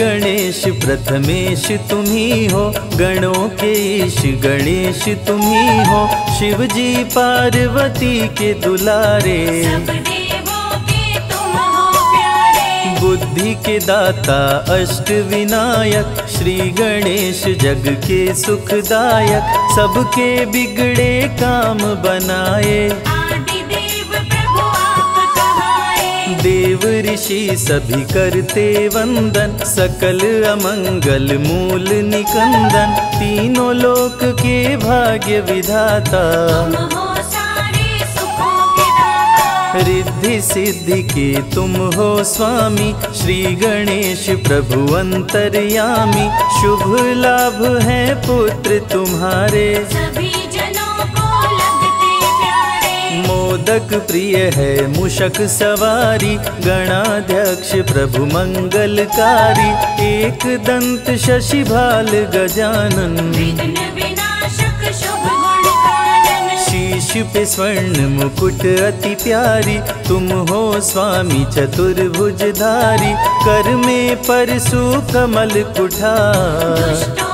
गणेश प्रथमेश तुम्ही हो, गणों के ईश गणेश तुम्ही हो, शिवजी पार्वती के दुलारे, सब देवों के तुम हो प्यारे, बुद्धि के दाता अष्ट विनायक, श्री गणेश जग के सुखदायक, सबके बिगड़े काम बनाए, देव ऋषि सभी करते वंदन, सकल अमंगल मूल निकंदन, तीनों लोक के भाग्य विधाता, तुम हो सारे सुखों के दाता, रिद्धि सिद्धि के तुम हो स्वामी, श्री गणेश प्रभु अंतर्यामी, शुभ लाभ है पुत्र तुम्हारे, मोदक प्रिय है मुशक सवारी, गणाध्यक्ष प्रभु मंगलकारी, एक दंत शशिभाल गजानन, विघ्न विनाशक शुभ गुणकारी, शीश पे स्वर्ण मुकुट अति प्यारी, तुम हो स्वामी चतुर्भुजधारी, कर में परशु कमल कुठार,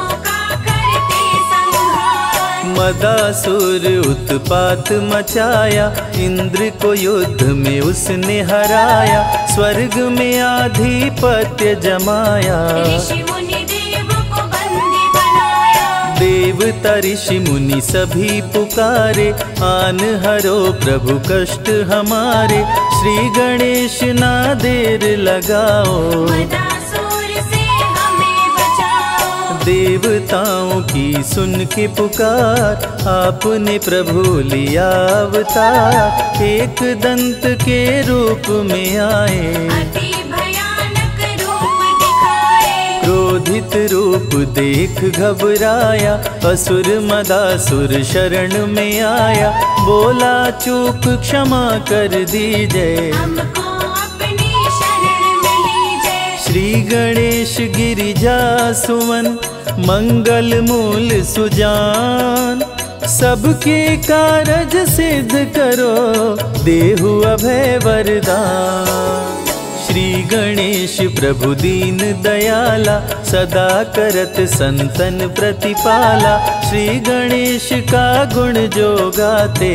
मदासुर उत्पात मचाया, इंद्र को युद्ध में उसने हराया, स्वर्ग में आधिपत्य जमाया, ऋषि मुनि देव को बंदी बनाया, देवता ऋषि मुनि सभी पुकारे, आन हरो प्रभु कष्ट हमारे, श्री गणेश ना देर लगाओ, देवताओं की सुन के पुकार, आपने प्रभु लिया अवतार, एक दंत के रूप में आए, अति भयानक रूप दिखाए, क्रोधित रूप देख घबराया, असुर मदासुर शरण में आया, बोला चूक क्षमा कर दीजिए, श्री गणेश गिरिजा सुमन, मंगल मूल सुजान, सबके कारज सिद्ध करो, देहु अभय वरदान, श्री गणेश प्रभु दीन दयाला, सदा करत संतन प्रतिपाला, श्री गणेश का गुण जो गाते,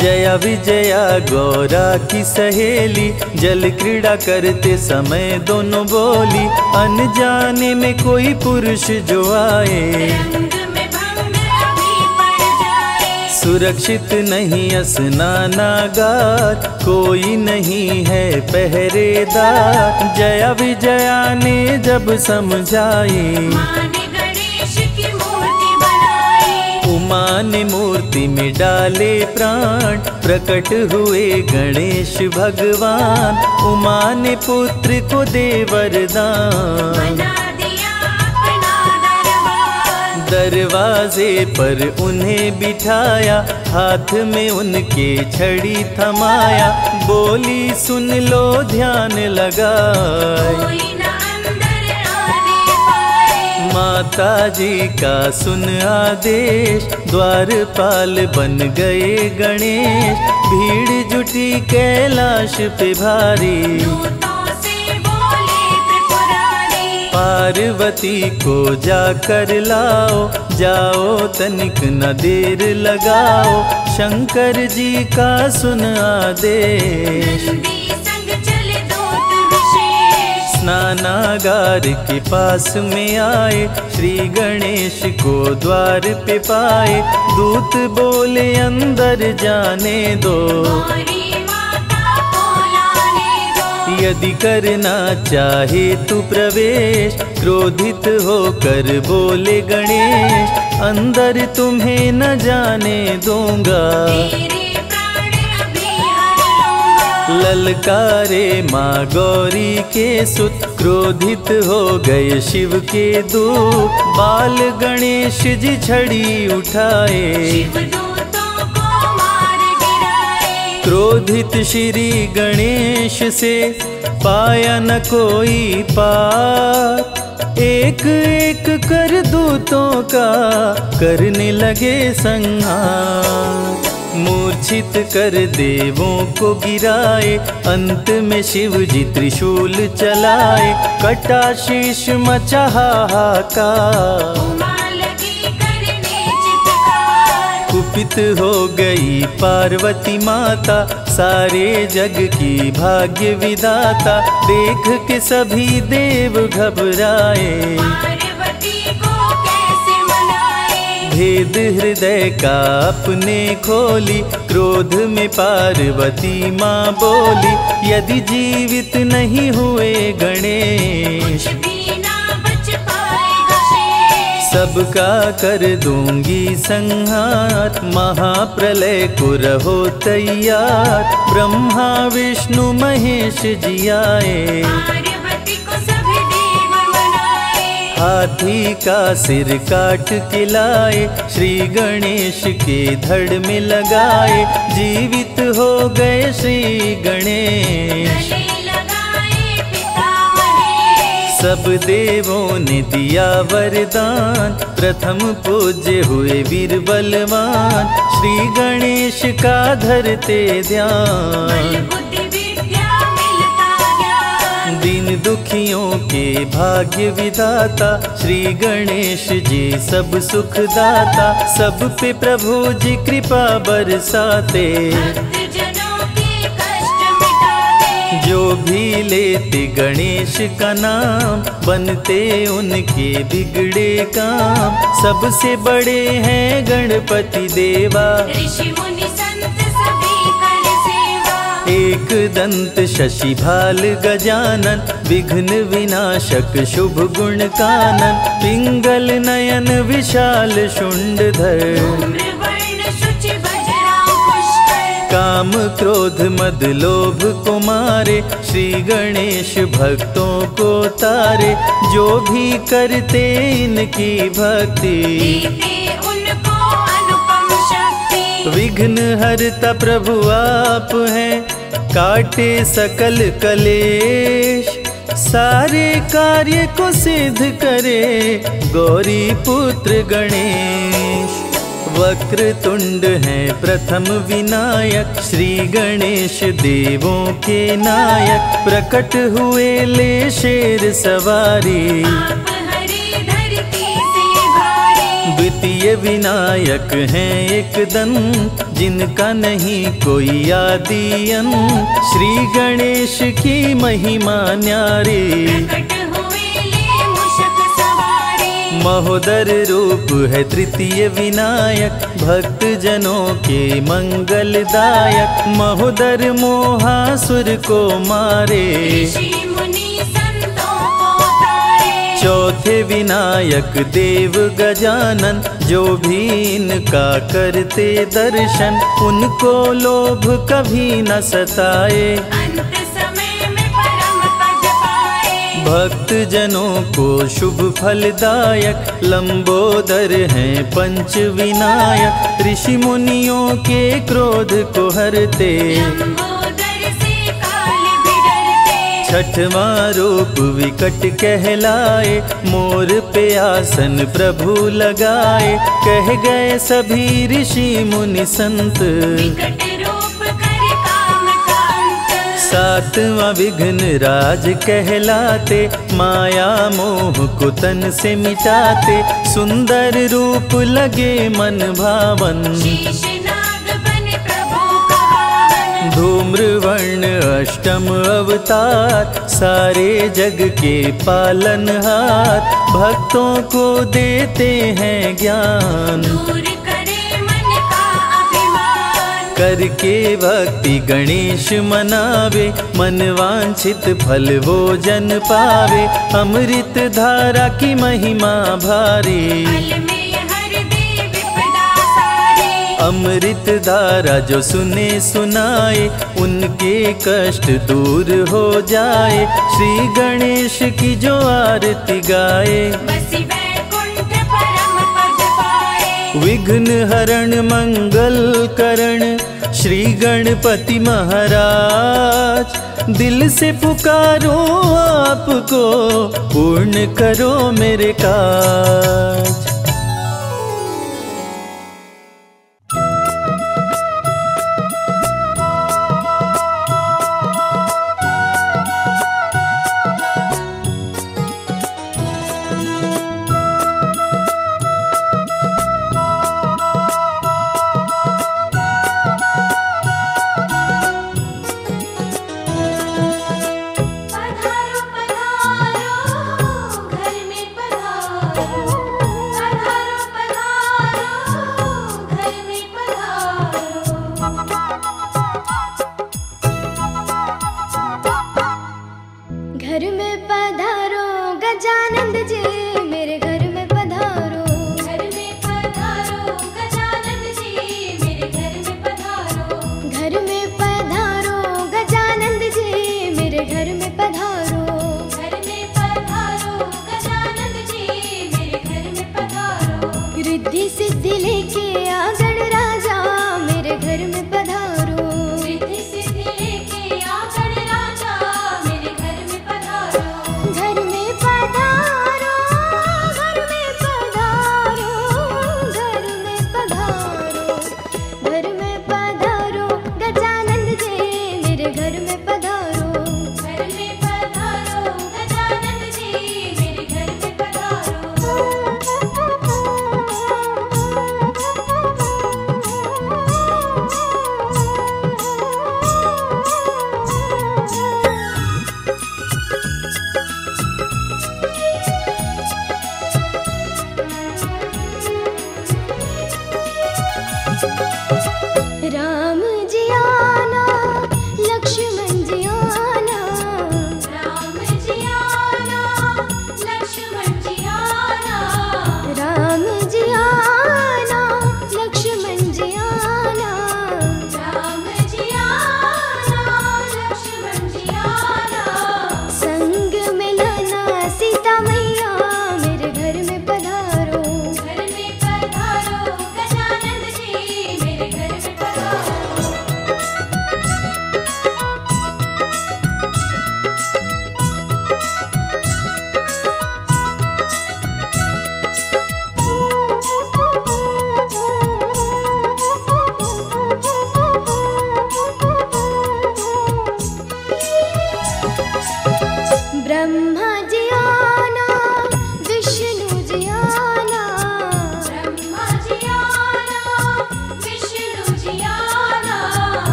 जया विजया गौरा की सहेली, जल क्रीड़ा करते समय दोनों बोली, अनजाने में कोई पुरुष जो आए, रंग में भंग अभी पड़ जाए, सुरक्षित नहीं स्नानागार, कोई नहीं है पहरेदार, जया विजया ने जब समझाई, मान मूर्ति में डाले प्राण, प्रकट हुए गणेश भगवान, उमा ने पुत्र को दे वरदान, दरवाजे पर उन्हें बिठाया, हाथ में उनके छड़ी थमाया, बोली सुन लो ध्यान लगाए, माता जी का सुन आदेश, द्वारपाल बन गए गणेश, भीड़ जुटी कैलाश पे भारी, दूतों से बोले त्रिपुरारी, पार्वती को जाकर लाओ, जाओ तनिक न देर लगाओ, शंकर जी का सुन आदेश, स्नानागार के पास में आए, श्री गणेश को द्वार पे पाए, दूत बोले अंदर जाने दो, यदि करना चाहे तू प्रवेश, क्रोधित होकर बोले गणेश, अंदर तुम्हें न जाने दूंगा, ललकारे माँ गौरी के सुत, क्रोधित हो गए शिव के दूत, बाल गणेश जी छड़ी उठाए, शिव दूतों को मार गिराए, क्रोधित श्री गणेश से पाया न कोई पार, एक एक कर दूतों का करने लगे संहार, मूर्छित कर देवों को गिराए, अंत में शिव जी त्रिशूल चलाए, कटा शीश मचा हाहाकार। कुपित हो गई पार्वती माता, सारे जग की भाग्य विदाता, देख के सभी देव घबराए, पार्वती को कैसे मनाए। भेद हृदय का अपने खोली, क्रोध में पार्वती माँ बोली, यदि जीवित नहीं हुए गणेश, सबका कर दूंगी संहार। महाप्रलय को रहो तैयार, ब्रह्मा विष्णु महेश जी आए, पार्वती को सभी देव मनाए। हाथी का सिर काट के लाए, श्री गणेश के धड़ में लगाए, जीवित हो गए श्री गणेश। सब देवों ने दिया वरदान, प्रथम पूज्य हुए वीर बलवान, श्री गणेश का धरते ध्यान। दिन दुखियों के भाग्य विधाता, श्री गणेश जी सब सुखदाता, सब पे प्रभु जी कृपा बरसाते, जो भी लेते गणेश का नाम, बनते उनके बिगड़े काम। सबसे बड़े हैं गणपति देवा, ऋषि मुनि संत सभी कर सेवा। एक दंत शशि भाल गजानन, विघ्न विनाशक शुभ गुण कानन, पिंगल नयन विशाल शुंडधर, काम क्रोध मद लोभ को मारे, श्री गणेश भक्तों को तारे, जो भी करते इनकी भक्ति, देते उनको अनुपम शक्ति। विघ्न हरता प्रभु आप हैं, काटे सकल कलेश, सारे कार्य को सिद्ध करे गौरी पुत्र गणेश। वक्रतुंड है प्रथम विनायक, श्री गणेश देवों के नायक, प्रकट हुए ले शेर सवारी, आप हरी धरती से भारी। द्वितीय विनायक हैं एक दंत, जिनका नहीं कोई आदि अंत, श्री गणेश की महिमा न्यारी। महोदर रूप है तृतीय विनायक, भक्त जनों के मंगलदायक, महोदर मोहासुर को मारे, ऋषि मुनि संतों को तारे। चौथे विनायक देव गजानन, जो भी इनका करते दर्शन, उनको लोभ कभी न सताए, भक्त जनों को शुभ फलदायक। लंबोदर हैं पंच विनायक, ऋषि मुनियों के क्रोध को हरते, लंबोदर से काल भी डरते। छठवां रूप विकट कहलाए, मोर पे आसन प्रभु लगाए, कह गए सभी ऋषि मुनि संत, विकट सातवां विघ्न राज कहलाते, माया मोह को तन से मिटाते, सुंदर रूप लगे मन भावन, शीशनाग बने प्रभु का वाहन। धूम्र वर्ण अष्टम अवतार, सारे जग के पालनहार, भक्तों को देते हैं ज्ञान, करके भक्ति गणेश मनावे, मनवांछित फल वो जन पावे, अमृत धारा की महिमा भारी, अमृत धारा जो सुने सुनाए, उनके कष्ट दूर हो जाए, श्री गणेश की जो आरती गाए। विघ्न हरण मंगल करण, श्री गणपति महाराज, दिल से पुकारो आपको, पूर्ण करो मेरे काज। पधारो गजानंद जी, मेरे घर में पधारो, घर में पधारो गजानंद जी, मेरे घर में पधारो, घर में पधारो गजानंद जी, मेरे घर में पधारो, घर में पधारो गजानंद जी, मेरे घर में पधारो, रिद्धि सिद्धि लेके आ गण राजा, मेरे घर में पधारो, घर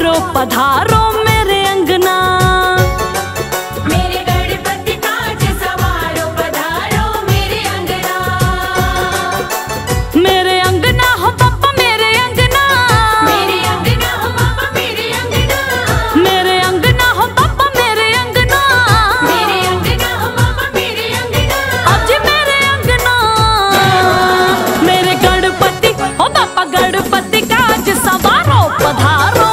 पधारो पधारो मेरे अंगना, मेरे गणपति काज सवारो पधारो मेरे अंगना, मेरे अंगना हो बाबा मेरे अंगना, मेरे अंगना हो बाबा मेरे अंगना, मेरे अंगना हो बाबा मेरे अंगना, मेरे अंगना हो बाबा मेरे अंगना, आज मेरे अंगना मेरे गणपति हो बाबा गणपति काज सवारो पधारो।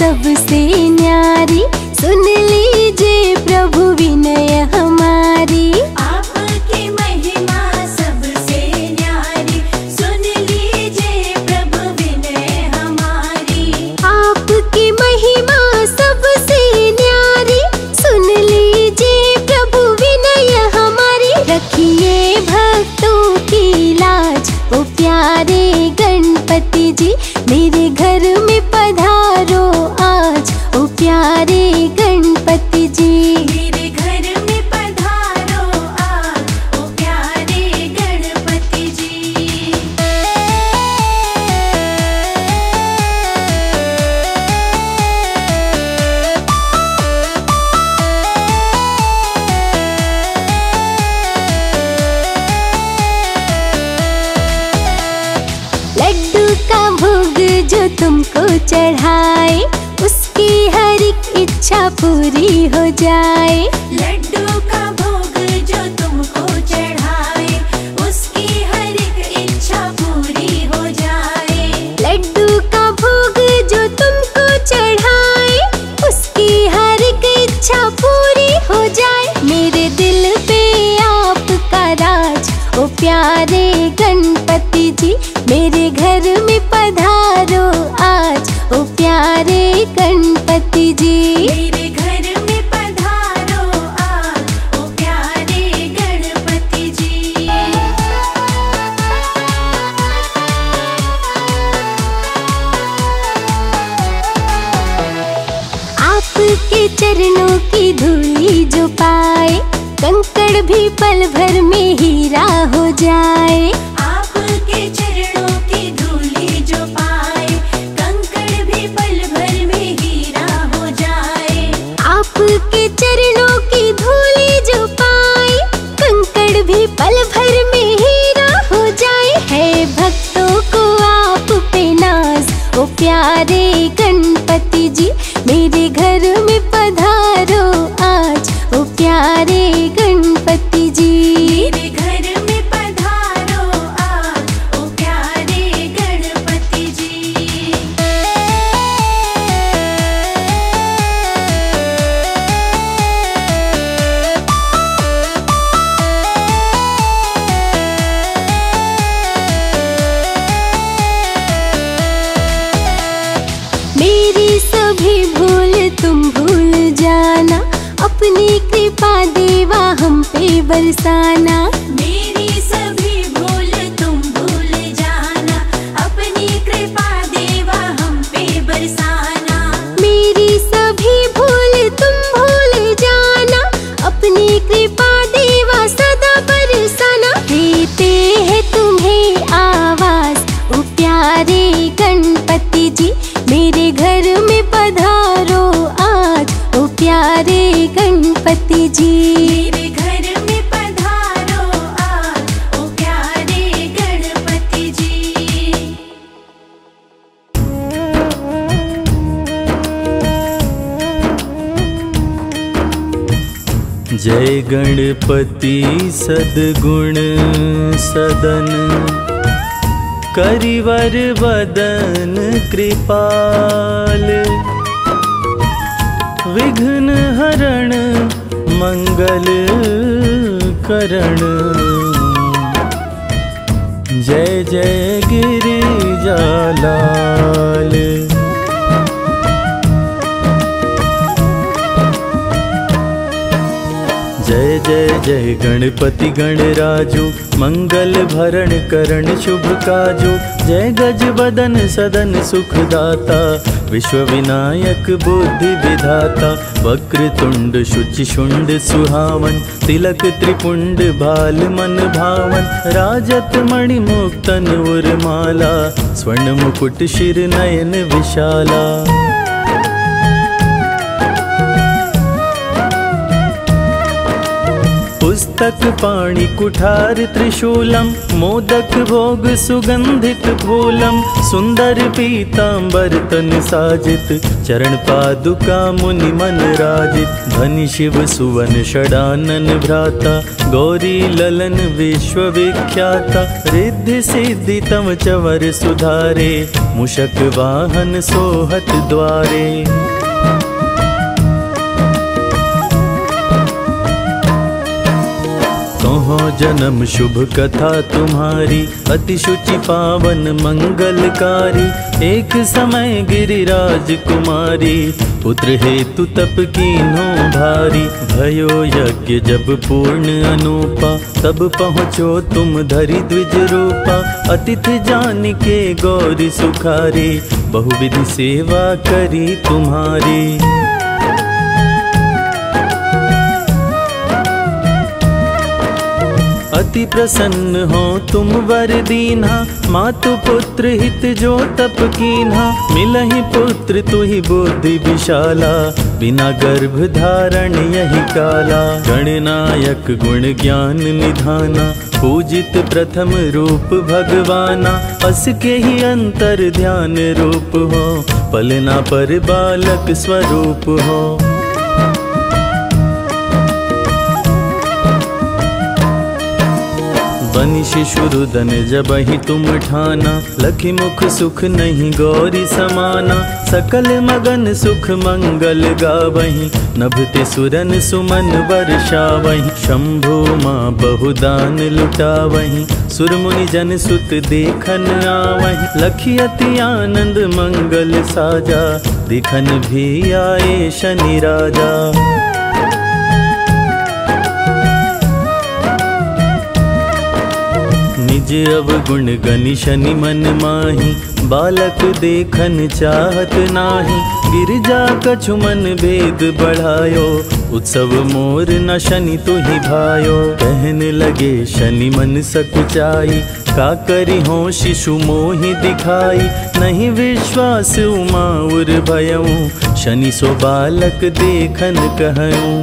सबसे न्यारी, सुन लीजिए प्रभु विनय हमारी। आपकी महिमा सबसे न्यारी, सुन लीजिए प्रभु विनय हमारी। आपकी महिमा सबसे न्यारी, सुन लीजिए प्रभु विनय हमारी। रखिए भक्तों की लाज, ओ प्यारे गणपति जी मेरे घर में पधारो आज। ओ प्यारे गणपति जी मेरे घर में पधारो आज। ओ प्यारे गणपति जी। लड्डू का भोग जो तुमको चढ़ाए, उसकी हर एक इच्छा पूरी हो जाए। लड्डू का भोग जो तुमको चढ़ाए, उसकी हर एक इच्छा पूरी हो जाए। लड्डू का भोग जो तुमको चढ़ाए, उसकी हर एक इच्छा पूरी हो जाए। मेरे दिल पे आपका राज, ओ प्यारे गणपति जी मेरे घर में पधारो आज। ओ प्यारे गणपति जी मेरे घर में पधारो आज। ओ प्यारे गणपति जी। आपके चरणों की धूली जो पाए, कंकड़ भी पल भर में हीरा हो जाए। आपके चरणों की धूली जो पाए, कंकड़ भी पल भर में हीरा हो जाए। है भक्तों को आप पे नाज, ओ प्यारे गणपति जी मेरे घर में पधारो आज। ओ प्यारे गणपति जी मेरे घर में पधारो आज। ओ प्यारे गणपति जी। मेरी सभी भूल तुम भूल जाना, अपनी कृपा देवा हम पे बरसाना। मेरी सभी भूल तुम भूल जाना, अपनी कृपा देवा हम पे बरसाना। मेरी सभी भूल तुम भूल जाना, अपनी कृपा देवा सदा बरसाना। देते हैं तुम्हें आवाज, ओ प्यारे गणपति जी मेरे घर में पधारो आज। ओ प्यारे गणपति जी मेरे घर में पधारो आज। ओ प्यारे गणपति जी। जय गणपति सद्गुण सदन, करिवर वदन कृपाल, विघ्न हरण मंगल करण। जय जय गिरिजालाल। जय जय जय गणपति गणराजु, मंगल भरण करण शुभ काजु। जय गज बदन सदन सुखदाता, विश्व विनायक बुद्धि विधाता। वक्रतुंड शुचिशुंड सुहावन, तिलक त्रिपुंड भाल मन भावन। राजत मणि मुक्तन उर्माला, स्वर्ण मुकुट शिर नयन विशाला। मस्तक पाणि कुठार त्रिशूलम मोदक भोग सुगंधित फूलम सुंदर पीतांबर तन साजित चरण पादुका मुनि मन राजित धनि शिव सुवन षडानन भ्राता गौरी ललन विश्व विख्याता रिद्धि सिद्धि तम चवर सुधारे मुशक वाहन सोहत द्वारे। जन्म शुभ कथा तुम्हारी अति शुचि पावन मंगलकारी एक समय गिरिराज कुमारी पुत्र हेतु तप कीन्हो भारी भयो यज्ञ जब पूर्ण अनूपा तब पहुँचो तुम धरि द्विज रूपा अतिथि जान के गौरी सुखारी बहुविधि सेवा करी तुम्हारी। अति प्रसन्न हो तुम वर दीन्हा मातु पुत्र हित जो तप कीन्हा मिलहि पुत्र तुहि बुद्धि विशाला बिना गर्भ धारण यही काला गणनायक गुण ज्ञान निधाना पूजित प्रथम रूप भगवाना अस के ही अंतर ध्यान रूप हो पलना पर बालक स्वरूप हो। बनि शिशु रुदन जब ही तुम ठाना लखि मुख सुख नहीं गौरी समाना सकल मगन सुख मंगल गावहीं नभते सुरन सुमन वर्षावहीं शंभु माँ बहुदान लुटावहीं सुरमुनि जन सुत देखन आवहीं लखि अति आनंद मंगल साजा दिखन भी आए शनि राजा। निज अवगुण गनि शनि मन माही बालक देखन चाहत नाही गिरिजा कछु मन भेद बढ़ायो उत्सव मोर न शनि तुहि भायो। कहने लगे शनि मन सकुचाई का करी हो शिशु मोहि दिखाई नहीं विश्वास उमाउर भयऊ शनि सो बालक देखन कहऊँ।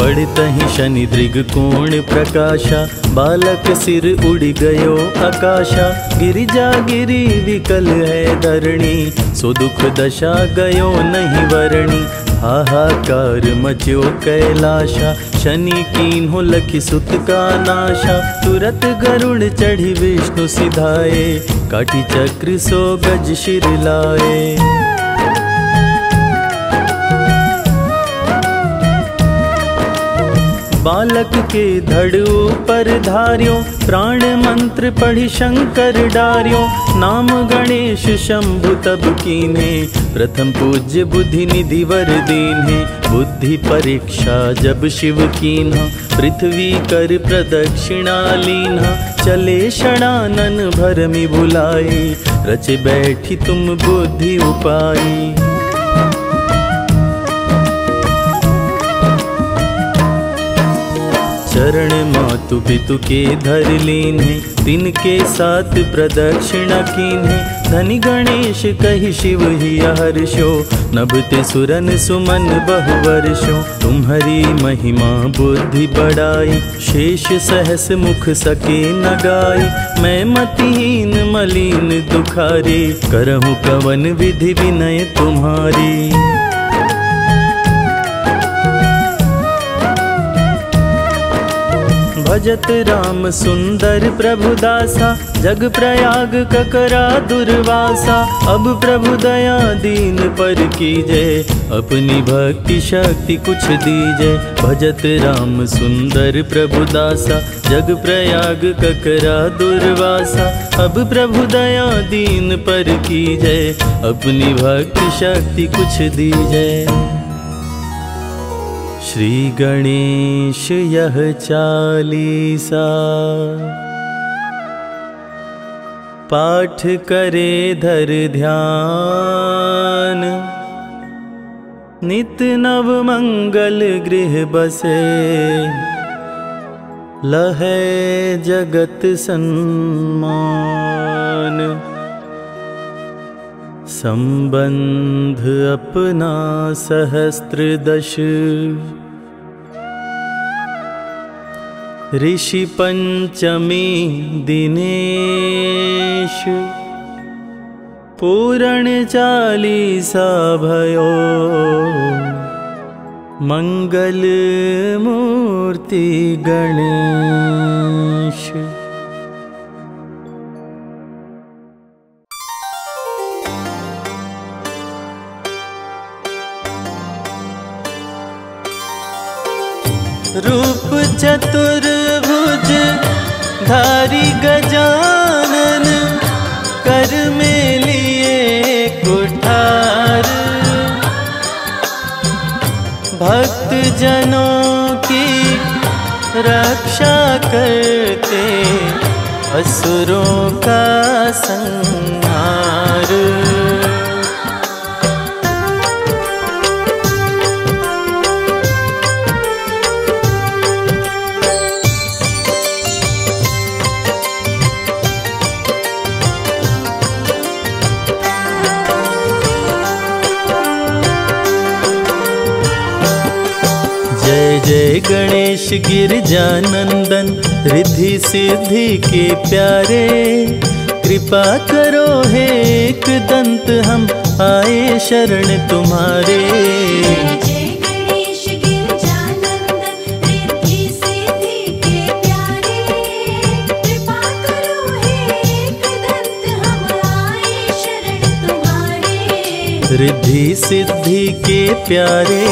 पढ़तहि शनि दृग कोण प्रकाशा बालक सिर उड़ गयो आकाशा गिरिजा गिरी विकल है धरणी सो दुख दशा गयो नहीं वरणी हाहाकार मच्यो कैलाशा शनि कीन्हो लखि सुत का नाशा तुरत गरुड़ चढ़ी विष्णु सिधाए काटी चक्र सो गज शिर लाए। बालक के धड़ ऊपर धार्यो प्राण मंत्र पढ़ि शंकर डार्यो नाम गणेश शंभु तब कीने प्रथम पूज्य बुद्धि निधि वर दीन्हे बुद्धि परीक्षा जब शिव कीन्हा पृथ्वी कर प्रदक्षिणा लीन्हा चले षडानन भरमि भुलाई रचे बैठी तुम बुद्धि उपाई। चरण मातु पितु के धर लीन्हे तिन के साथ प्रदक्षिणा कीन्हे धनि गणेश कहि शिव ही हर्षो नभते सुरन सुमन बहुवर्षो तुम्हारी महिमा बुद्धि बढ़ाई शेष सहस मुख सके न गाई मैं मतिहीन मलिन दुखारी करहु कवन विधि विनय तुम्हारी। भजत राम सुंदर प्रभु दासा जग प्रयाग ककरा दुर्वासा अब प्रभु दया दीन पर कीजे अपनी भक्ति शक्ति कुछ दीजे। भजत राम सुंदर प्रभु दासा जग प्रयाग ककरा दुर्वासा अब प्रभु दया दीन पर कीजे अपनी भक्ति शक्ति कुछ दीजे। श्री गणेश यह चालीसा पाठ करे धर ध्यान नित नव मंगल गृह बसे लहे जगत सन्मान। संबंध अपना सहस्त्रदश ऋषि पंचमी दिनेश पूरण चालीसा भयो मंगल मूर्ति गणेश। रूप चतुर्भुज धारी गजानन कर में लिए कुठार भक्त जनों की रक्षा करते असुरों का संहार। जय गणेश गिरिजा नंदन रिद्धि सिद्धि के प्यारे, कृपा करो हे एकदंत हम आए शरण तुम्हारे। जय गणेश गिरिजा नंदन रिद्धि सिद्धि के प्यारे, कृपा करो हे एकदंत हम आए शरण तुम्हारे। रिद्धि सिद्धि के प्यारे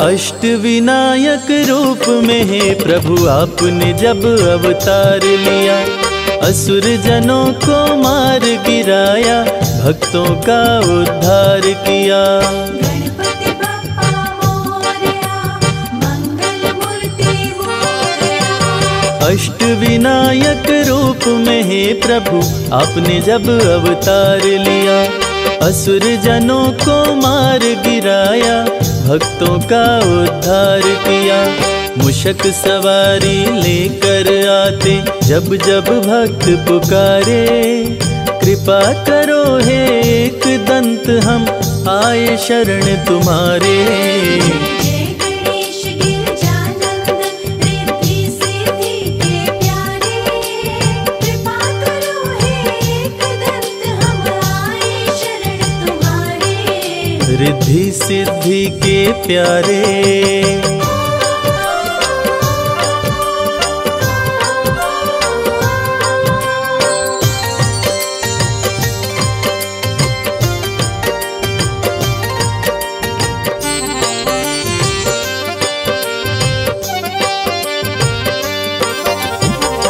अष्ट विनायक रूप में हे प्रभु आपने जब अवतार लिया, असुर जनों को मार गिराया, भक्तों का उद्धार किया। गणपति बप्पा मोरया, मंगल मूर्ति मोरया। अष्ट विनायक रूप में हे प्रभु आपने जब अवतार लिया, असुर जनों को मार गिराया, भक्तों का उद्धार किया। मुशक सवारी लेकर आते जब जब भक्त पुकारे, कृपा करो हे एकदंत हम आए शरण तुम्हारे। रिद्धि सिद्धि के प्यारे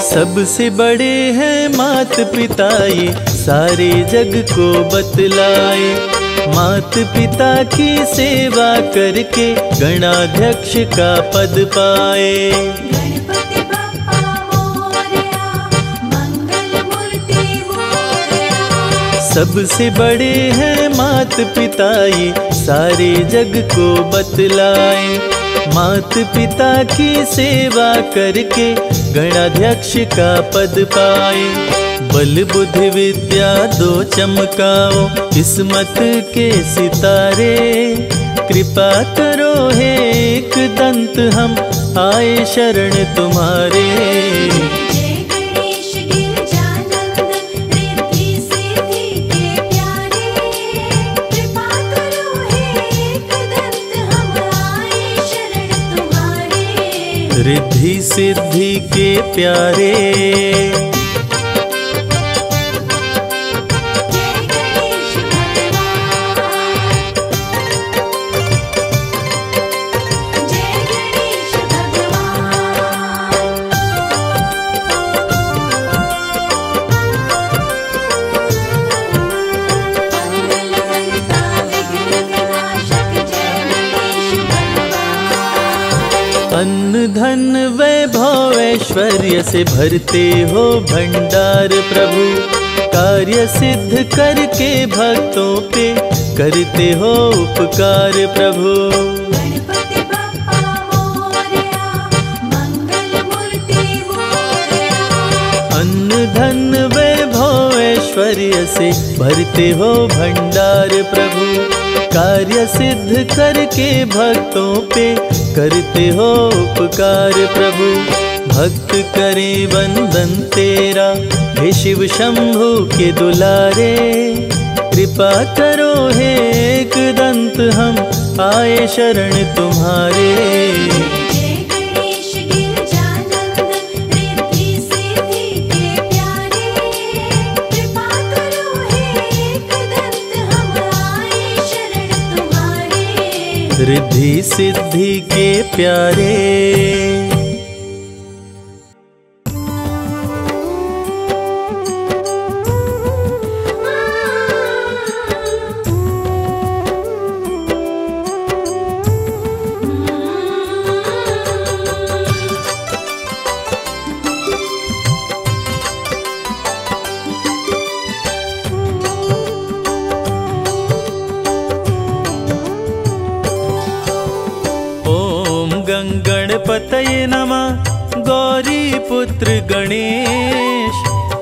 सबसे बड़े हैं मात पिता, ये सारे जग को बतलाए। मात पिता की सेवा करके गणाध्यक्ष का पद पाए। गणपति बप्पा मोरया, मंगल मूर्ति मोरया। सबसे बड़े हैं मात पिता, ये सारे जग को बतलाए। मात पिता की सेवा करके गणाध्यक्ष का पद पाए। बल बुद्धि विद्या दो चमकाओ किस्मत के सितारे, कृपा करो हे एकदंत हम आए शरण तुम्हारे। रिद्धि सिद्धि के प्यारे ऐश्वर्य से भरते हो भंडार प्रभु, कार्य सिद्ध करके भक्तों पे करते हो उपकार प्रभु। गणपति बप्पा मोरया, मंगल मूर्ति मोरया। अन्न धन वैभव ऐश्वर्य से भरते हो भंडार प्रभु, कार्य सिद्ध करके भक्तों पे करते हो उपकार प्रभु। भक्त करें वंदन तेरा हे शिव शंभु के दुलारे, कृपा करो हे एक दंत हम आए शरण तुम्हारे। जय गणेश गिरजा नंदन रिद्धि सिद्धि के प्यारे, कृपा करो हे एक दंत हम आए शरण तुम्हारे। रिद्धि सिद्धि के प्यारे।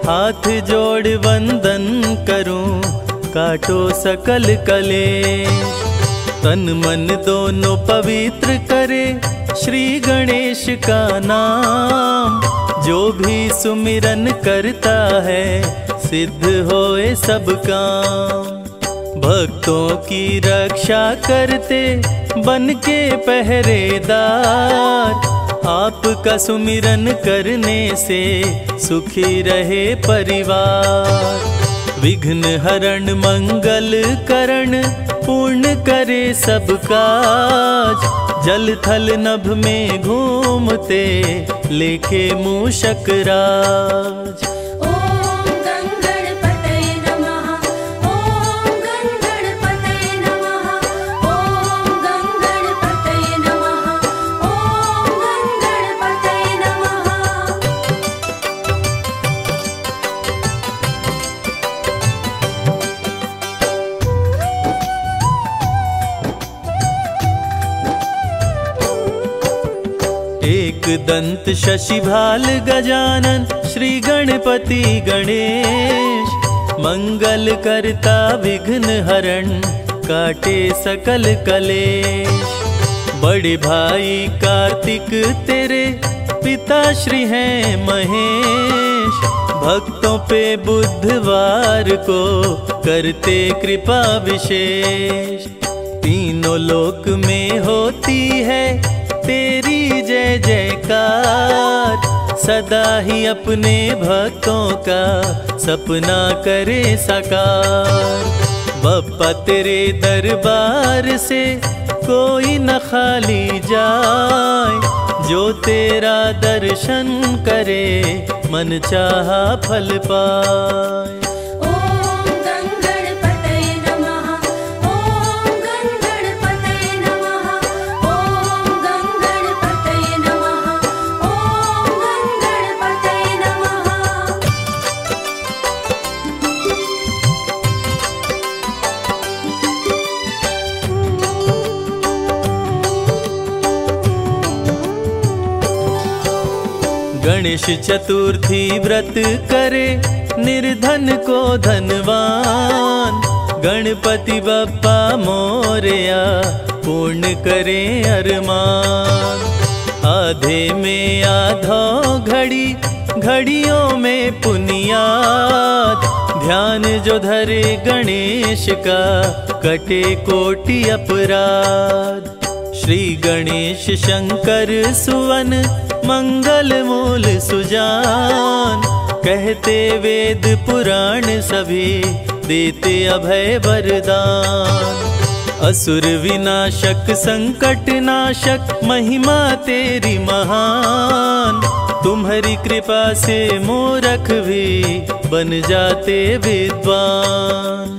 हाथ जोड़ वंदन करूं, काटो सकल कलेश। तन मन दोनों पवित्र करे श्री गणेश का नाम, जो भी सुमिरन करता है सिद्ध होए सब काम। भक्तों की रक्षा करते बन के पहरेदार, आपका सुमिरन करने से सुखी रहे परिवार। विघ्न हरण मंगल करण पूर्ण करे सब काज, जल थल नभ में घूमते लेखे मूषक राज। ओम गणपतये नमः, ओम गणपतये नमः, ओम गणपतये नमः, ओम दंत शशिभाल गजानन श्री गणपति गणेश, मंगल करता विघ्न हरण काटे सकल कलेश। बड़े भाई कार्तिक तेरे पिता श्री हैं महेश, भक्तों पे बुधवार को करते कृपा विशेष। तीनों लोक में होती है तेरी जय जयकार, सदा ही अपने भक्तों का सपना करे साकार। बप्पा तेरे दरबार से कोई न खाली जाए, जो तेरा दर्शन करे मन चाहा फल पाए। गणेश चतुर्थी व्रत करे निर्धन को धनवान, गणपति बप्पा मोरया पूर्ण करे अरमान। आधे में आधो घड़ी घड़ियों में पुनियात, ध्यान जो धरे गणेश का कटे कोटि अपराध। श्री गणेश शंकर सुवन मंगल मूल सुजान, कहते वेद पुराण सभी देते अभय वरदान। असुर विनाशक संकट नाशक महिमा तेरी महान, तुम्हारी कृपा से मूरख भी बन जाते विद्वान।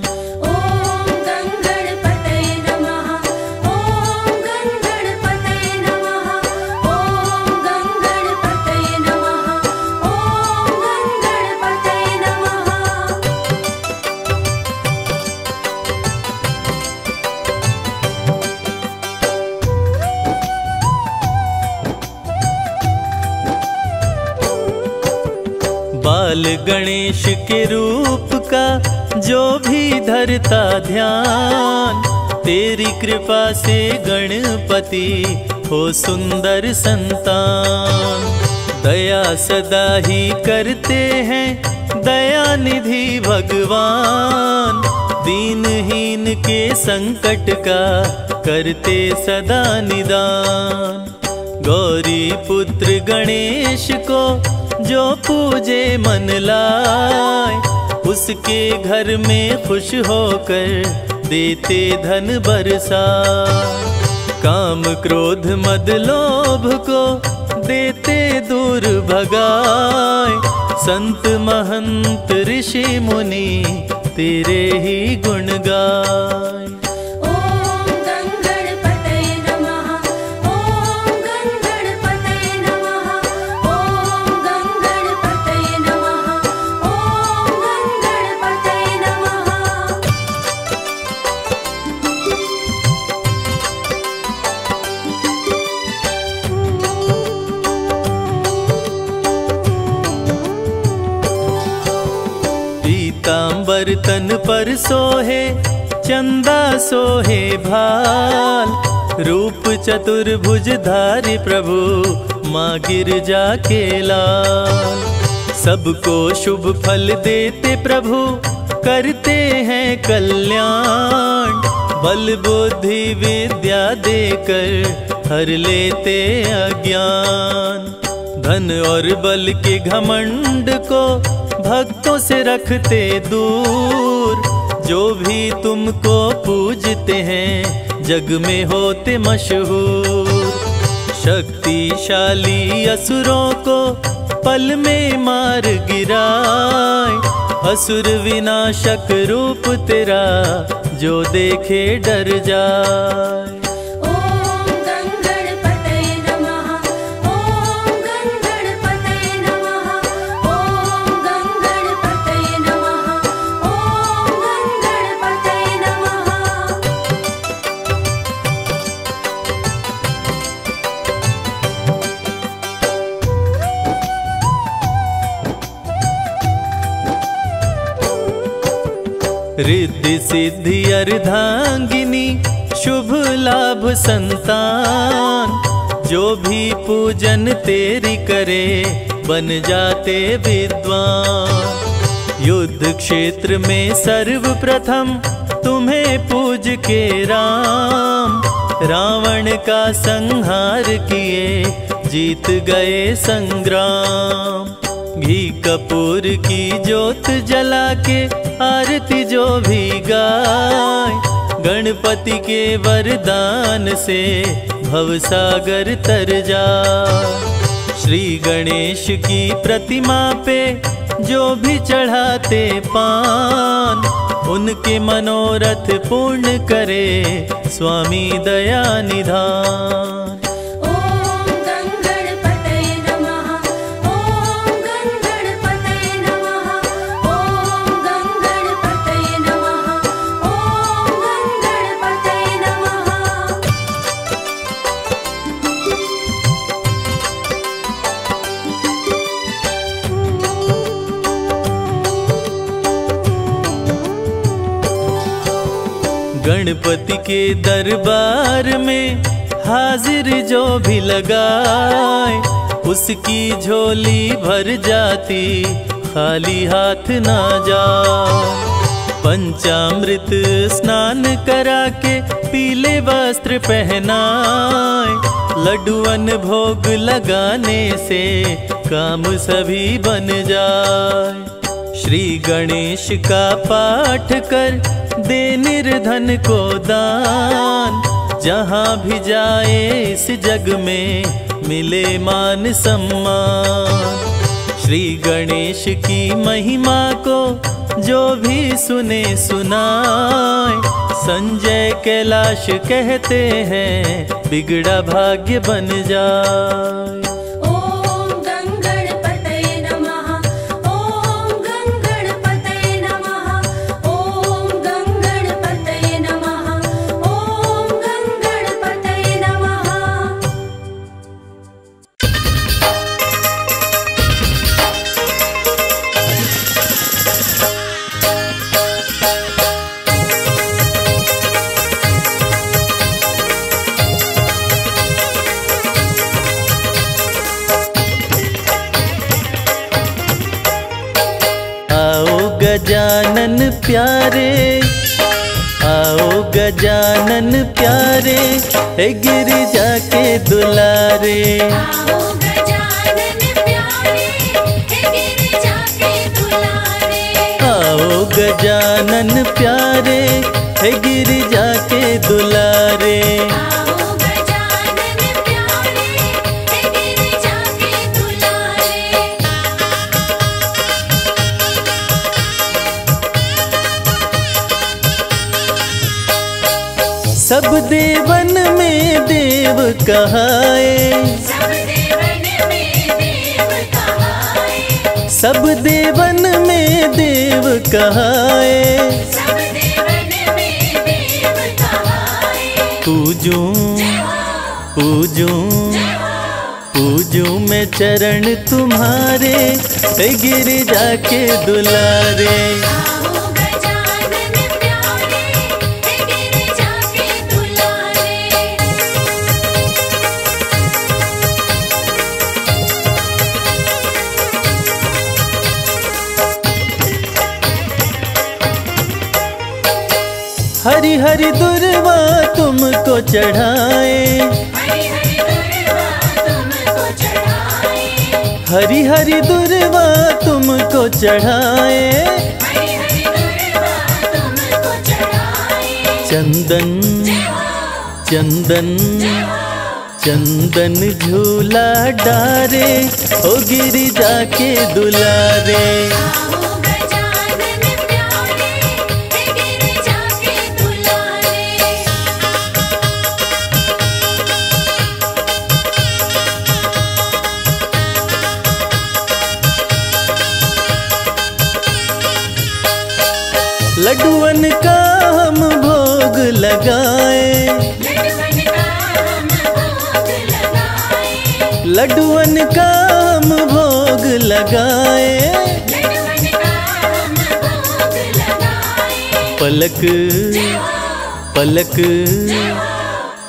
बाल गणेश के रूप का जो भी धरता ध्यान, तेरी कृपा से गणपति हो सुंदर संतान। दया सदा ही करते हैं दयानिधि भगवान, दीनहीन के संकट का करते सदा निदान। गौरी पुत्र गणेश को जो पूजे मन लाए, उसके घर में खुश होकर देते धन बरसा। काम क्रोध मद लोभ को देते दूर भगाए, संत महंत ऋषि मुनि तेरे ही गुण गाए। तन पर सोहे चंदा सोहे भाल, रूप चतुर्भुज धारी प्रभु माँ गिरजा के लाल। सबको शुभ फल देते प्रभु करते हैं कल्याण, बल बुद्धि विद्या देकर हर लेते अज्ञान। धन और बल के घमंड को भक्तों से रखते दूर, जो भी तुमको पूजते हैं जग में होते मशहूर। शक्तिशाली असुरों को पल में मार गिराए, असुर विनाशक रूप तेरा जो देखे डर जाए। रिद्धि सिद्धि अर्धांगिनी शुभ लाभ संतान, जो भी पूजन तेरी करे बन जाते विद्वान। युद्ध क्षेत्र में सर्वप्रथम तुम्हें पूज के राम, रावण का संहार किए जीत गए संग्राम। घी कपूर की ज्योत जला के आरती जो भी गाए, गणपति के वरदान से भवसागर तर जाए। श्री गणेश की प्रतिमा पे जो भी चढ़ाते पान, उनके मनोरथ पूर्ण करे स्वामी दया निधान। गणपति के दरबार में हाजिर जो भी लगाए, उसकी झोली भर जाती खाली हाथ ना जाओ। पंचामृत स्नान करा के पीले वस्त्र पहनाए, लड्डुअन भोग लगाने से काम सभी बन जाए। श्री गणेश का पाठ कर दे निर्धन को दान, जहाँ भी जाए इस जग में मिले मान सम्मान। श्री गणेश की महिमा को जो भी सुने सुनाए, संजय कैलाश कहते हैं बिगड़ा भाग्य बन जाए। गजानन प्यारे, आओ गजानन प्यारे, हे गिरिजा के दुलारे। आओ गजानन प्यारे, हे गिरिजा के दुलारे। सब देवन में देव कहाए, सब देवन में देव कहाए, सब देवन में देव कहाए, सब देवन में देव कहाए। पूजूं पूजूं पूजूं मैं चरण तुम्हारे, हे गिरिजा के दुलारे। हरि हरि दुर्वा तुमको चढ़ाए, हरि हरि दुर्वा तुमको चढ़ाए, चंदन चंदन चंदन झूला डारे, ओ गिरिजा के दुलारे। लड्डुअन का हम भोग लगाए, लड्डुअन का हम भोग लगाए, पलक पलक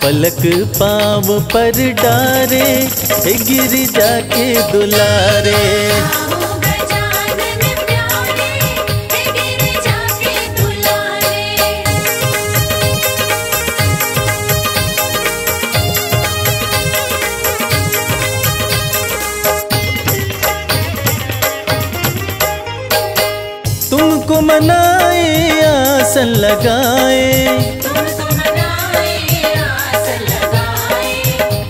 पलक पाँव पर डारे, हे गिरिजा के दुलारे। तुमको मनाए आसन लगाए,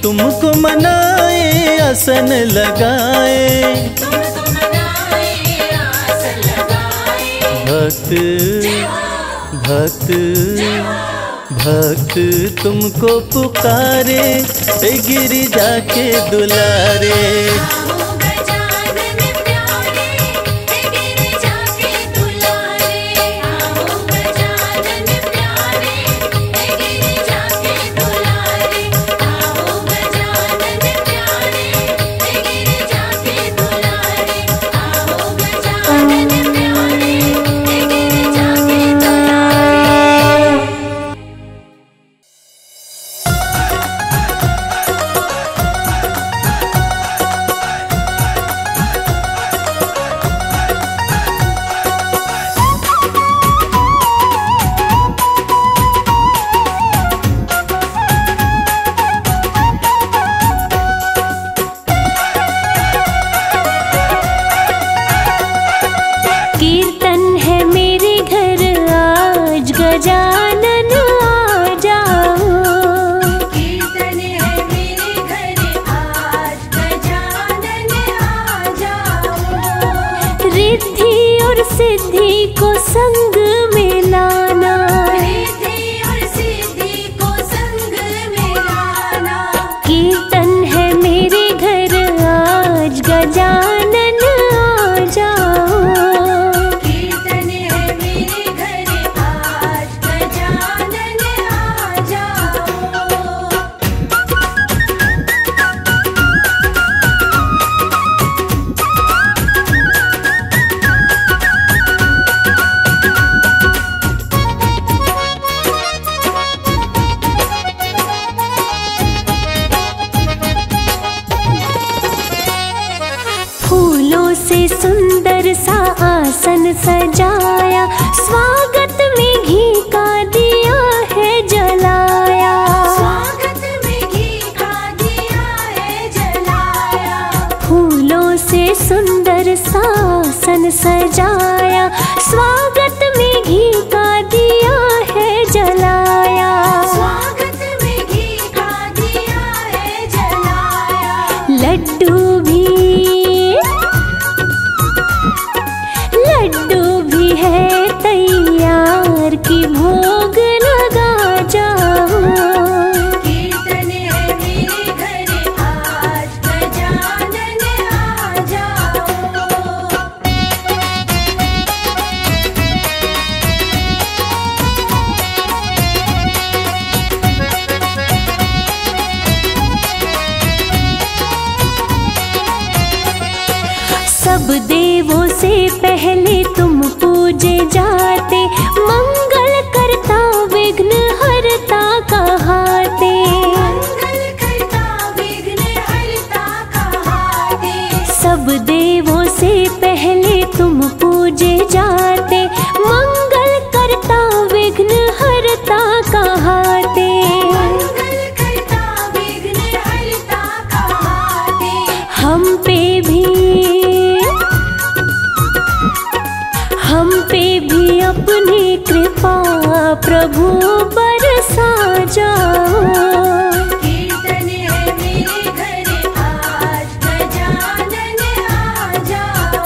तुमको मनाए आसन लगाए, भक्त भक्त भक्त तुमको पुकारे, हे गिरिजा के दुलारे। आसन सजाया, स्वागत में घी का दिया है जलाया, स्वागत में घी का दिया है जलाया, फूलों से सुंदर सा आसन सजाया, स्वागत में घी का दिया है जलाया, स्वागत में घी का दिया है जलाया, लड्डू भी है तैयार की भोग लगा जाओ, कीर्तन है मेरे घर आज गजानन आ जाओ। सब देवों से पहले तुम पूजे जाते, मंगल करता विघ्न हरता कहाते, मंगल करता विघ्न हरता कहाते, सब देवों से पहले तुम पूजे जाते, मंगल करता विघ्न हरता कहाते, मंगल करता विघ्न हरता कहाते, हम पे भी अपनी कृपा प्रभु बरसा जाओ, कीर्तन है मेरे घर आज गजानन आ जाओ।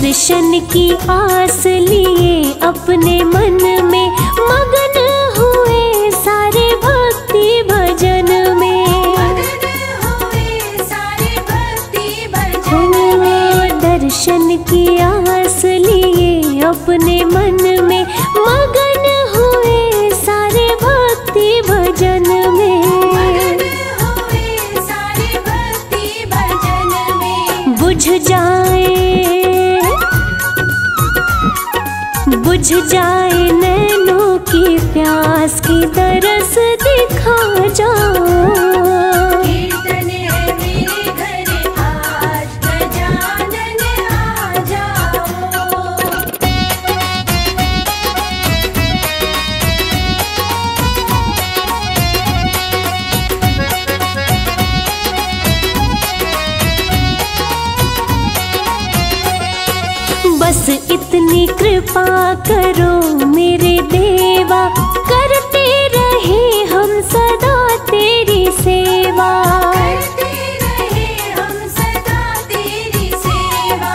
दर्शन की आस लिए अपने मन में मगन हुए सारे भक्ति भजन में, मगन हुए सारे भक्ति भजन में, दर्शन की आस लिए अपने मन में मगन हुए सारे भक्ति भजन में, मगन हुए सारे भक्ति भजन में, बुझ जाए नैनों की प्यास की तरस दिखा जाओ, कीर्तन है मेरे घर आज गजानन आ जाओ। बस इतनी कृपा करो मेरे देवा, करते रहे हम सदा तेरी सेवा, करते रहे हम सदा तेरी सेवा,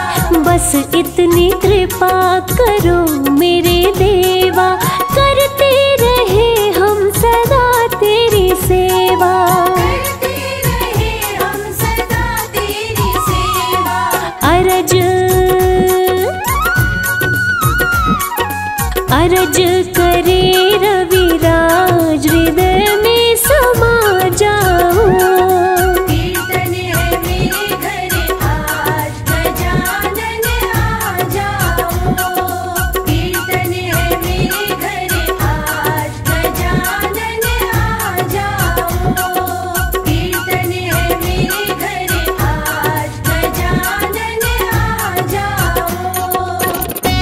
बस इतनी कृपा करो मेरे देवा, करते रहे हम सदा तेरी सेवा, करते रहे हम सदा तेरी सेवा। अर्ज करे रविराज हृदय में समा जाओ, कीर्तन है मेरे घर आज गजानन आ जाओ, कीर्तन है मेरे घर आज गजानन आ जाओ, कीर्तन है मेरे घर आज गजानन आ जाओ।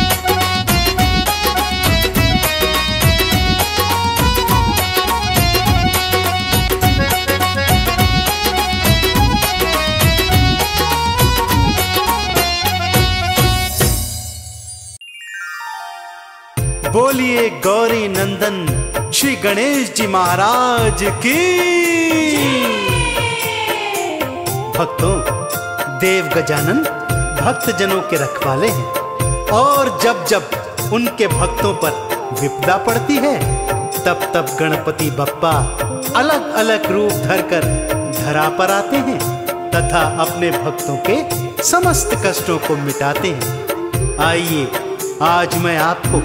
बोलिए गौरी नंदन श्री गणेश जी महाराज की। भक्तों, देव गजानन भक्तजनों के रखवाले हैं और जब जब उनके भक्तों पर विपदा पड़ती है तब तब गणपति बप्पा अलग अलग रूप धरकर धरा पर आते हैं तथा अपने भक्तों के समस्त कष्टों को मिटाते हैं। आइए आज मैं आपको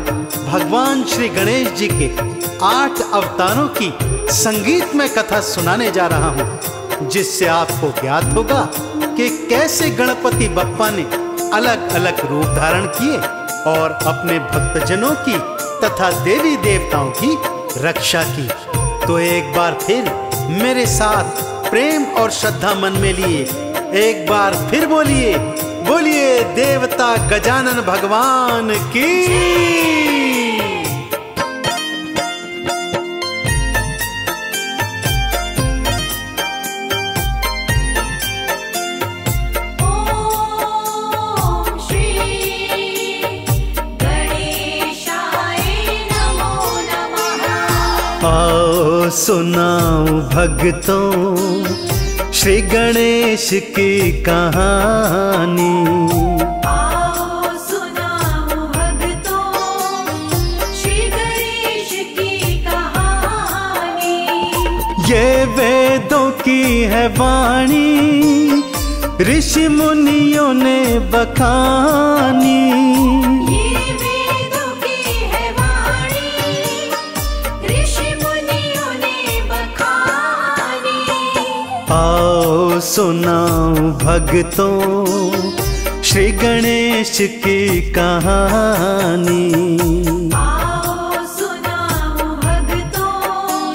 भगवान श्री गणेश जी के 8 अवतारों की संगीत में कथा सुनाने जा रहा हूँ। जिससे आपको ज्ञात होगा कि कैसे गणपति बप्पा ने अलग अलग रूप धारण किए और अपने भक्तजनों की तथा देवी देवताओं की रक्षा की। तो एक बार फिर मेरे साथ प्रेम और श्रद्धा मन में लिए एक बार फिर बोलिए बोलिए देवता गजानन भगवान की। आओ सुनाओ भक्तों श्री गणेश की कहानी, आओ सुनाओ भक्तों श्री गणेश की कहानी। ये वेदों की है वाणी, ऋषि मुनियों ने बखानी। आओ सुनाओ भक्तों श्री गणेश की कहानी, आओ सुनाओ भक्तों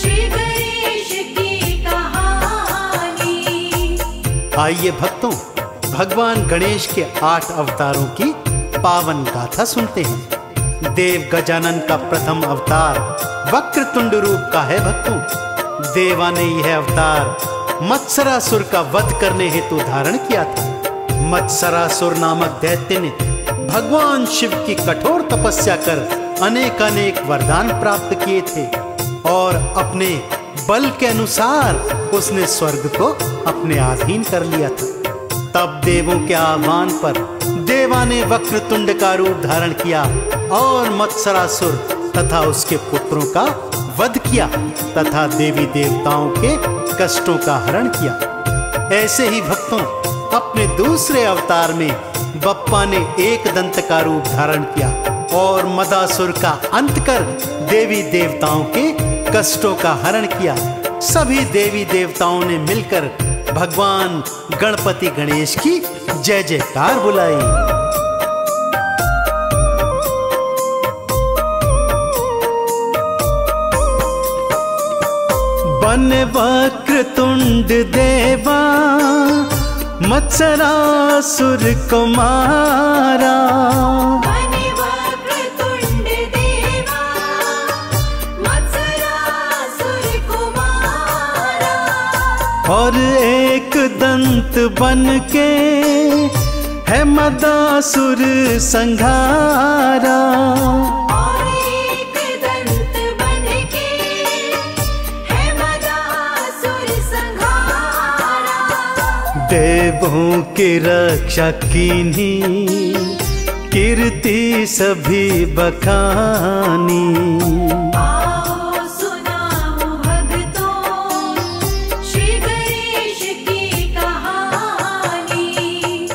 श्री गणेश की कहानी। आइए भक्तों, भगवान गणेश के 8 अवतारों की पावन गाथा सुनते हैं। देव गजानन का प्रथम अवतार वक्रतुंड रूप का है। भक्तों, देवा ने यह अवतार मत्सरासुर का वध करने हेतु धारण किया था। मत्सरासुर नामक दैत्य ने भगवान शिव की कठोर तपस्या कर अनेकानेक वरदान प्राप्त किए थे और अपने बल के अनुसार उसने स्वर्ग को अपने अधीन कर लिया था। तब देवों के आह्वान पर देवा ने वक्रतुंड का रूप धारण किया और मत्सरासुर तथा उसके पुत्रों का वध किया तथा देवी देवताओं के कष्टों का हरण किया। ऐसे ही भक्तों, अपने दूसरे अवतार में बप्पा ने एक दंत का रूप धारण किया और मदासुर का अंत कर देवी देवताओं के कष्टों का हरण किया। सभी देवी देवताओं ने मिलकर भगवान गणपति गणेश की जय जयकार बुलाई। बन वक्रतुंड देवा मत्सरासुर को मारा, बन वक्रतुंड देवा मत्सरासुर को मारा। और एक दंत बन के है मदासुर संघारा, देवों की रक्षा कीन्ही कीर्ति सभी बखानी। आओ सुनाओ भक्तों श्री गणेश की कहानी।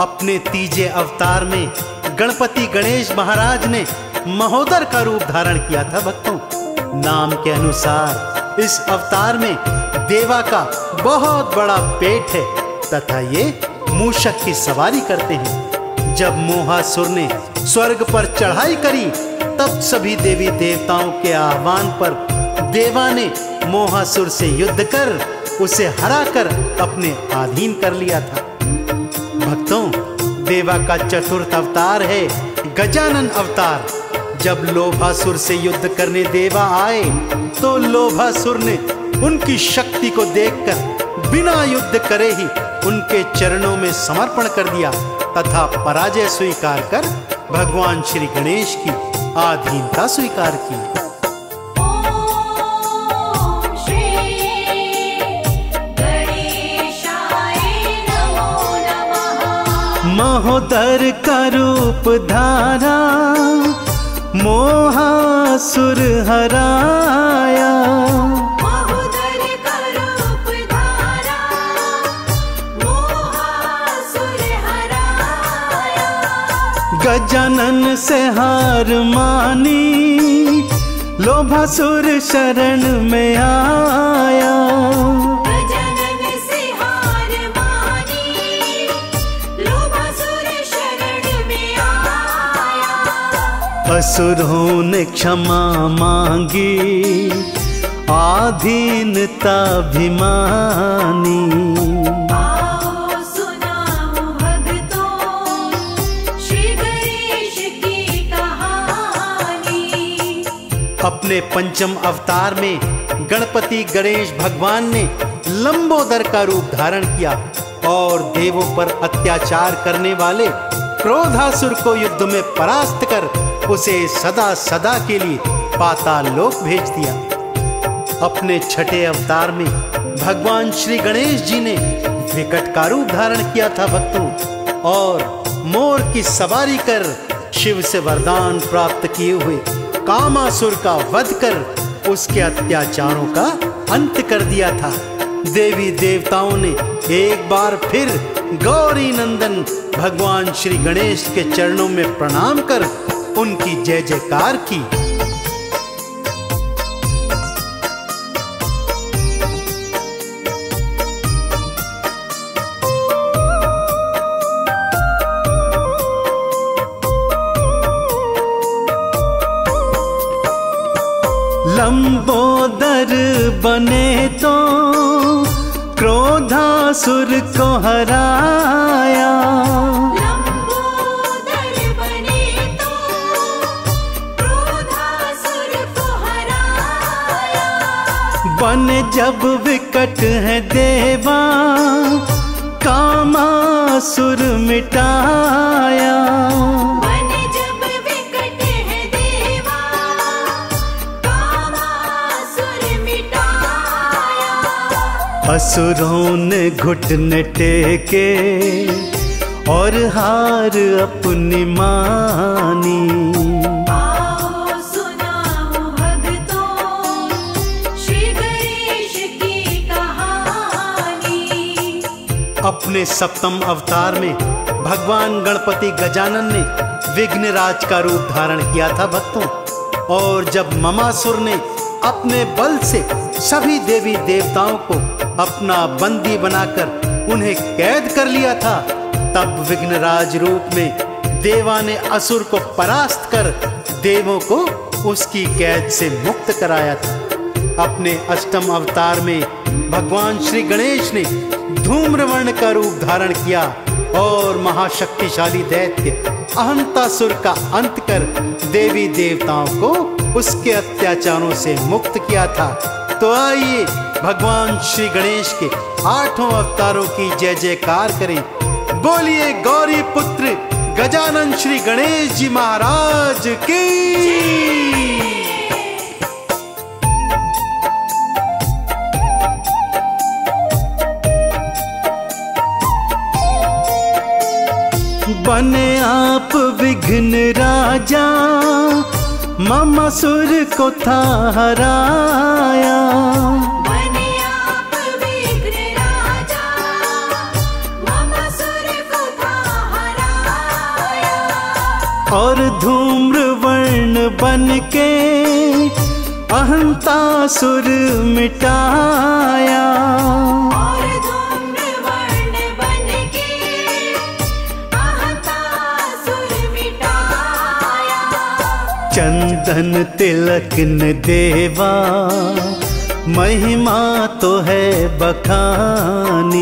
अपने तीजे अवतार में गणपति गणेश महाराज ने महोदर का रूप धारण किया था। भक्तों, नाम के अनुसार इस अवतार में देवा का बहुत बड़ा पेट है तथा ये मूषक की सवारी करते हैं। जब मोहासुर ने स्वर्ग पर चढ़ाई करी तब सभी देवी देवताओं के आह्वान पर देवा ने मोहासुर से युद्ध कर उसे हराकर अपने अधीन कर लिया था। भक्तों, देवा का चतुर्थ अवतार है गजानन अवतार। जब लोभासुर से युद्ध करने देवा आए तो लोभासुर ने उनकी शक्ति को देखकर बिना युद्ध करे ही उनके चरणों में समर्पण कर दिया तथा पराजय स्वीकार कर भगवान श्री गणेश की आधीनता स्वीकार की। ओम श्री गणेशाय नमो नमः। महोदर का रूप धारा मोहासुर हराया, गजानन से हार मानी लोभासुर शरण में आया। असुरों ने क्षमा मांगी, आधीनता भी मानी। अपने पंचम अवतार में गणपति गणेश भगवान ने लंबोदर का रूप धारण किया और देवों पर अत्याचार करने वाले क्रोधासुर को युद्ध में परास्त कर उसे सदा सदा के लिए पाताल लोक भेज दिया। अपने छठे अवतार में भगवान श्री गणेश जी ने विकट का रूप धारण किया था भक्तों, और मोर की सवारी कर शिव से वरदान प्राप्त किए हुए कामासुर का वध कर उसके अत्याचारों का अंत कर दिया था। देवी देवताओं ने एक बार फिर गौरी नंदन भगवान श्री गणेश के चरणों में प्रणाम कर उनकी जय जयकार की। लंबोदर बने तो क्रोधासुर को हराया, लंबोदर बने तो क्रोधासुर को हराया। बन जब विकट है देवा, कामासुर मिटाया। असुरों ने घुटने टेके और हार अपनी मानी। आओ सुनाओ भक्तों श्री गणेश की कहानी। अपने सप्तम अवतार में भगवान गणपति गजानन ने विघ्नराज का रूप धारण किया था भक्तों, और जब ममासुर ने अपने बल से सभी देवी देवताओं को अपना बंदी बनाकर उन्हें कैद कर लिया था, तब विघ्नराज रूप में देवा ने असुर को परास्त कर देवों को उसकी कैद से मुक्त कराया था। अपने अष्टम अवतार में भगवान श्री गणेश ने धूम्रवर्ण का रूप धारण किया और महाशक्तिशाली दैत्य अहंतासुर का अंत कर देवी देवताओं को उसके अत्याचारों से मुक्त किया था। तो आइए भगवान श्री गणेश के आठों अवतारों की जय जयकार करें। बोलिए गौरी पुत्र गजानन श्री गणेश जी महाराज की। बने आप विघ्न राजा, ममासुर को था हराया। बने आप विघ्न राजा, ममासुर को था हराया। और धूम्रवर्ण बन के अहंतासुर मिटाया। और धूम्रवर्ण बन के अहंतासुर मिटाया। चंदन तिलक न देवा, महिमा तो है बखानी।